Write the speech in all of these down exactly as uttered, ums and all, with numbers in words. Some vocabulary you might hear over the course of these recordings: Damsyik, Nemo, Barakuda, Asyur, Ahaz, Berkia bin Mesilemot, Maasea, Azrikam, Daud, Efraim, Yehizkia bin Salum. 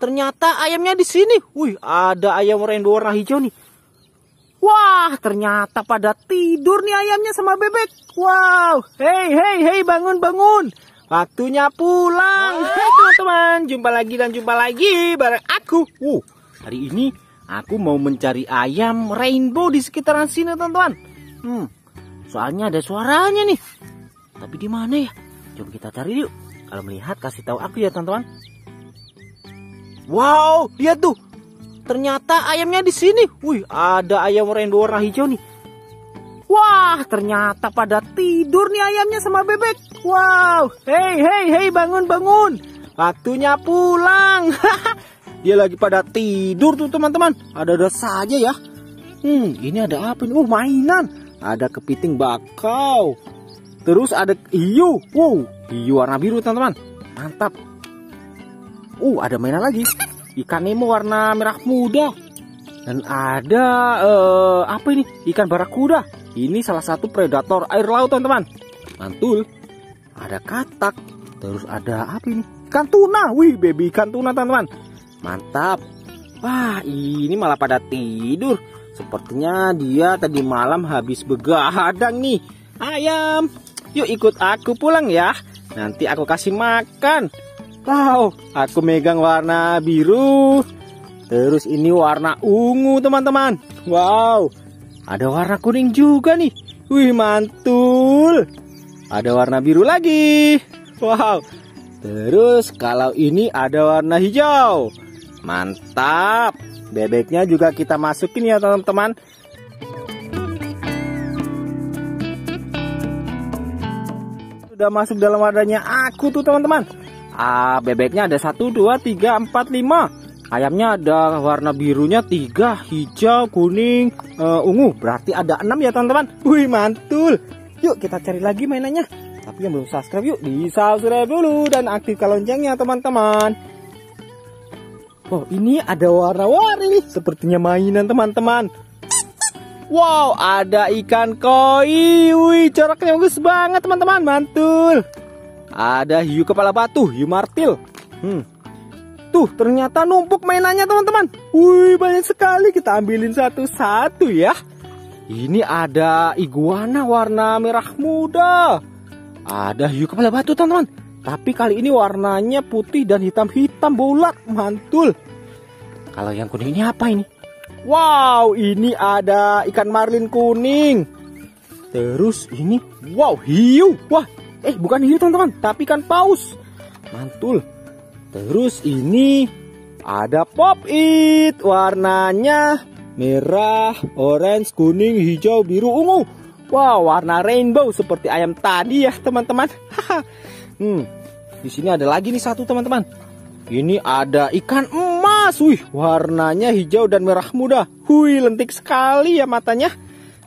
Ternyata ayamnya di sini. Wih, ada ayam rainbow warna hijau nih. Wah, ternyata pada tidur nih ayamnya sama bebek. Wow, hey, hey, hey, bangun, bangun. Waktunya pulang. Hey, teman-teman, jumpa lagi dan jumpa lagi bareng aku. Wow, hari ini aku mau mencari ayam rainbow di sekitaran sini, teman-teman. Hmm, soalnya ada suaranya nih. Tapi di mana ya? Coba kita cari yuk. Kalau melihat kasih tahu aku ya, teman-teman. Wow, lihat tuh. Ternyata ayamnya di sini. Wih, ada ayam rainbow warna hijau nih. Wah, ternyata pada tidur nih ayamnya sama bebek. Wow, hey, hey, hey, bangun, bangun. Waktunya pulang. Dia lagi pada tidur tuh, teman-teman. Ada-ada saja ya. Hmm, ini ada apa nih? Oh, mainan. Ada kepiting bakau. Terus ada hiu. Wow, hiu warna biru, teman-teman. Mantap. Uh, ada mainan lagi. Ikan Nemo warna merah muda. Dan ada uh, apa ini? Ikan barakuda. Ini salah satu predator air laut, teman-teman. Mantul. Ada katak. Terus ada apa ini? Ikan tuna. Wih, baby ikan tuna, teman-teman. Mantap. Wah, ini malah pada tidur. Sepertinya dia tadi malam habis begadang nih. Ayam, yuk ikut aku pulang ya. Nanti aku kasih makan. Wow, aku megang warna biru. Terus ini warna ungu, teman-teman. Wow, ada warna kuning juga nih. Wih, mantul. Ada warna biru lagi. Wow. Terus kalau ini ada warna hijau. Mantap. Bebeknya juga kita masukin ya, teman-teman. Udah masuk dalam wadahnya aku tuh, teman-teman. Ah, bebeknya ada satu, dua, tiga, empat, lima. Ayamnya ada warna birunya tiga, hijau, kuning, uh, ungu. Berarti ada enam ya, teman-teman. Wih, mantul. Yuk kita cari lagi mainannya. Tapi yang belum subscribe yuk di subscribe dulu dan aktifkan loncengnya, teman-teman. Wow, ini ada warna-warni. Sepertinya mainan, teman-teman. Wow, ada ikan koi. Wih, coraknya bagus banget, teman-teman. Mantul. Ada hiu kepala batu, hiu martil. Hmm. Tuh, ternyata numpuk mainannya, teman-teman. Wih, banyak sekali. Kita ambilin satu-satu ya. Ini ada iguana warna merah muda. Ada hiu kepala batu, teman-teman. Tapi kali ini warnanya putih dan hitam-hitam bulat. Mantul. Kalau yang kuning ini apa ini? Wow, ini ada ikan marlin kuning. Terus ini, wow, hiu. Wah, eh bukan hiu, teman-teman, tapi ikan paus. Mantul. Terus ini ada pop it. Warnanya merah, orange, kuning, hijau, biru, ungu. Wow, warna rainbow seperti ayam tadi ya, teman-teman. Hmm, di sini ada lagi nih satu, teman-teman. Ini ada ikan emas. Wih, warnanya hijau dan merah muda. Wih, lentik sekali ya matanya.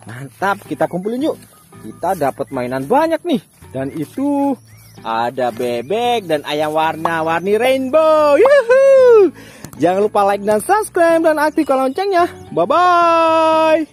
Mantap, kita kumpulin yuk. Kita dapat mainan banyak nih. Dan itu ada bebek dan ayam warna-warni rainbow. Yuhu! Jangan lupa like dan subscribe dan aktifkan loncengnya. Bye-bye.